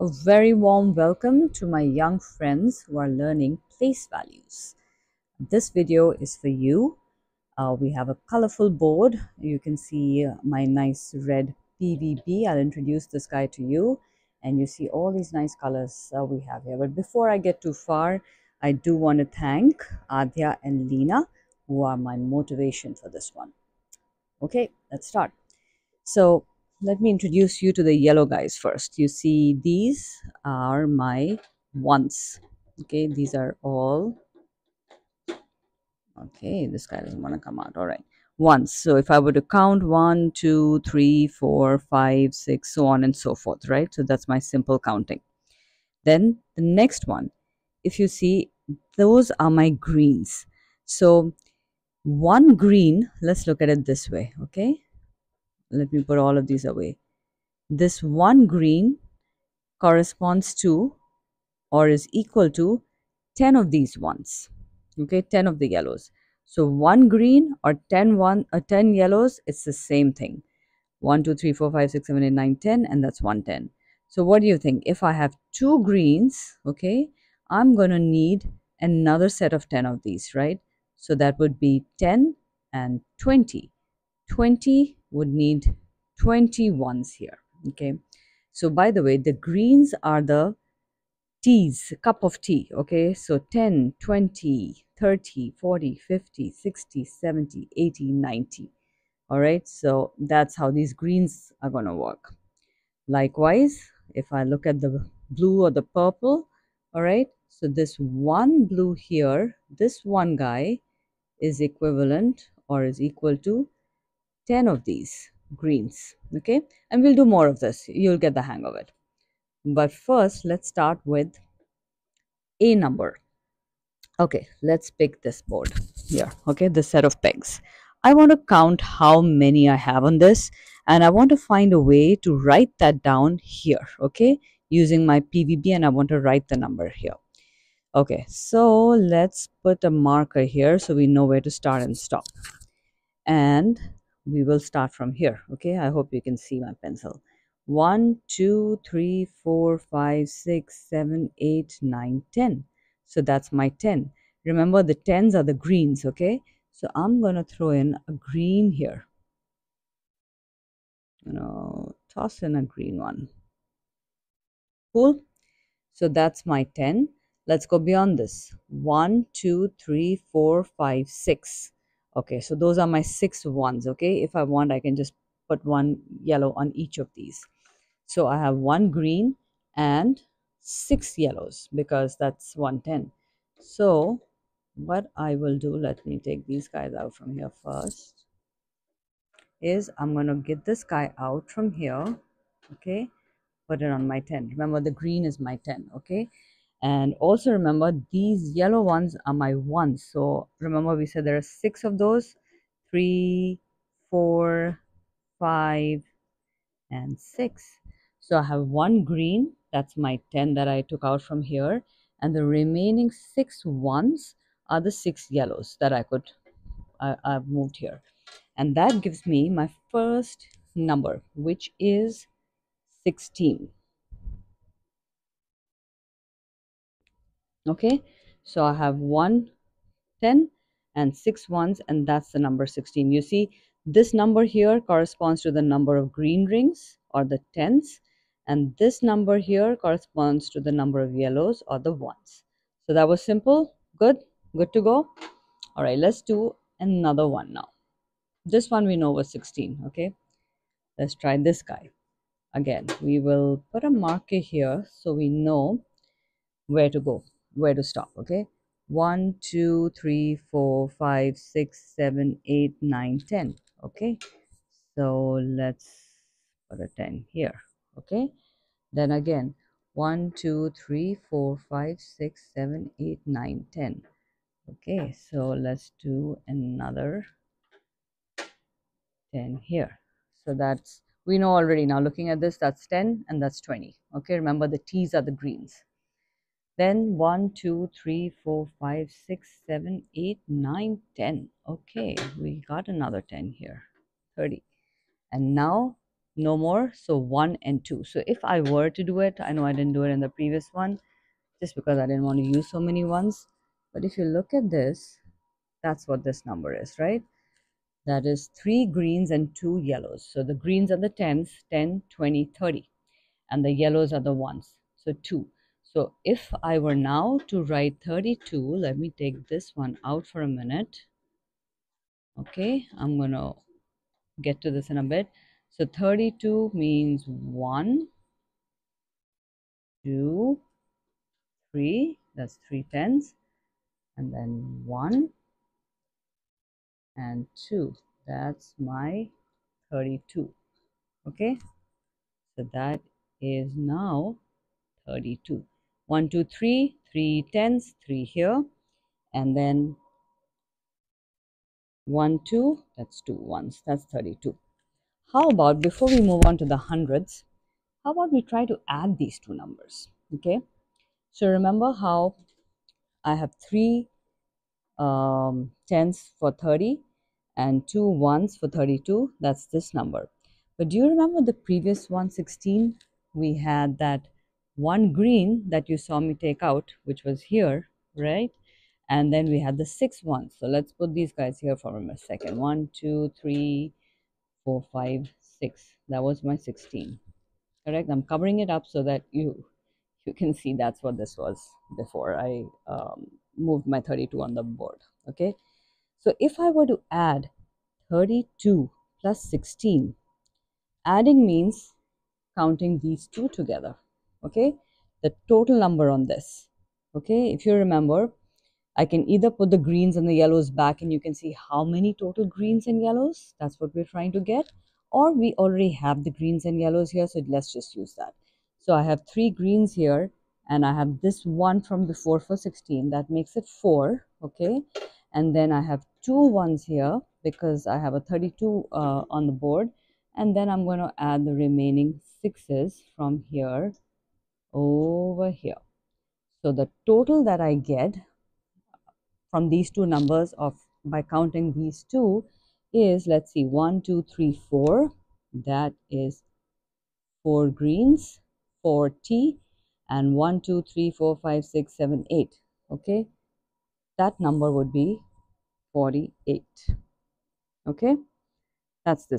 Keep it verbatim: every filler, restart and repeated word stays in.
A very warm welcome to my young friends who are learning place values. This video is for you. Uh, we have a colorful board. You can see my nice red P V B. I'll introduce this guy to you, and you see all these nice colors uh, we have here. But before I get too far, I do want to thank Adhya and Lina, who are my motivation for this one. Okay, let's start. So let me introduce you to the yellow guys first. You see, these are my ones. Okay, these are all. Okay, this guy doesn't want to come out. All right, ones. So if I were to count one, two, three, four, five, six, so on and so forth, right? So that's my simple counting. Then the next one, if you see, those are my greens. So one green, let's look at it this way, okay? Let me put all of these away. This one green corresponds to or is equal to ten of these ones. Okay, ten of the yellows. So one green or ten one or ten yellows, it's the same thing. One, two, three, four, five, six, seven, eight, nine, ten, and that's one ten. So what do you think? If I have two greens, okay, I'm gonna need another set of ten of these, right? So that would be ten and twenty. twenty would need twenty ones here. Okay, so by the way, the greens are the teas, cup of tea. Okay, so ten, twenty, thirty, forty, fifty, sixty, seventy, eighty, ninety. All right, so that's how these greens are going to work. Likewise, if I look at the blue or the purple, all right, so this one blue here, this one guy is equivalent or is equal to ten of these greens, okay? And we'll do more of this. You'll get the hang of it. But first, let's start with a number. Okay, let's pick this board here, okay? This set of pegs. I want to count how many I have on this, and I want to find a way to write that down here, okay? Using my P V B, and I want to write the number here. Okay, so let's put a marker here so we know where to start and stop. And we will start from here, okay? I hope you can see my pencil. One, two, three, four, five, six, seven, eight, nine, ten. So that's my ten. Remember, the tens are the greens, okay? So I'm gonna throw in a green here. You know, toss in a green one. Cool? So that's my ten. Let's go beyond this. One, two, three, four, five, six. Okay, so those are my six ones, okay? If I want, I can just put one yellow on each of these. So I have one green and six yellows because that's one ten. So what I will do, let me take these guys out from here first, is I'm going to get this guy out from here, okay? Put it on my ten. Remember, the green is my ten, okay? And also remember, these yellow ones are my ones. So remember, we said there are six of those. Three, four, five, and six. So I have one green. That's my ten that I took out from here. And the remaining six ones are the six yellows that I could, I, I've moved here. And that gives me my first number, which is sixteen. Okay, so I have one ten and six ones, and that's the number sixteen. You see, this number here corresponds to the number of green rings or the tens, and this number here corresponds to the number of yellows or the ones. So that was simple. Good, good to go. All right, let's do another one now. This one we know was sixteen, okay? Let's try this guy. Again, we will put a marker here so we know where to go, where to stop, okay? One, two, three, four, five, six, seven, eight, nine, ten. Okay, so let's put a ten here, okay? Then again, one, two, three, four, five, six, seven, eight, nine, ten. Okay, so let's do another ten here. So that's, we know already now, looking at this, that's ten and that's twenty, okay? Remember, the T's are the greens. Then one, two, three, four, five, six, seven, eight, nine, ten. Okay, we got another ten here, thirty. And now no more. So one and two. So if I were to do it, I know I didn't do it in the previous one just because I didn't want to use so many ones, but if you look at this, that's what this number is, right? That is three greens and two yellows. So the greens are the tens, ten, twenty, thirty, and the yellows are the ones, so two. So if I were now to write thirty-two, let me take this one out for a minute. Okay, I'm gonna get to this in a bit. So thirty-two means one, two, three, that's three tens, and then one and two, that's my thirty-two. Okay, so that is now thirty-two. One, two, three, three tens, three here, and then one, two, that's two ones, that's thirty-two. How about, before we move on to the hundreds, how about we try to add these two numbers? Okay, so remember how I have three um, tens for thirty and two ones for thirty-two, that's this number. But do you remember the previous one, sixteen? We had that one green that you saw me take out, which was here, right? And then we had the six ones. So let's put these guys here for a second. One, two, three, four, five, six, that was my sixteen, correct? I'm covering it up so that you you can see that's what this was before I um, moved my thirty-two on the board. Okay, so if I were to add thirty-two plus sixteen, adding means counting these two together, okay, the total number on this. Okay, if you remember, I can either put the greens and the yellows back and you can see how many total greens and yellows, that's what we're trying to get, or we already have the greens and yellows here, so let's just use that. So I have three greens here and I have this one from before for sixteen, that makes it four, okay, and then I have two ones here because I have a thirty-two uh, on the board, and then I'm going to add the remaining sixes from here over here. So the total that I get from these two numbers of by counting these two is, let's see, one, two, three, four, that is four greens, four T, and one, two, three, four, five, six, seven, eight. Okay, that number would be forty-eight. Okay, that's this.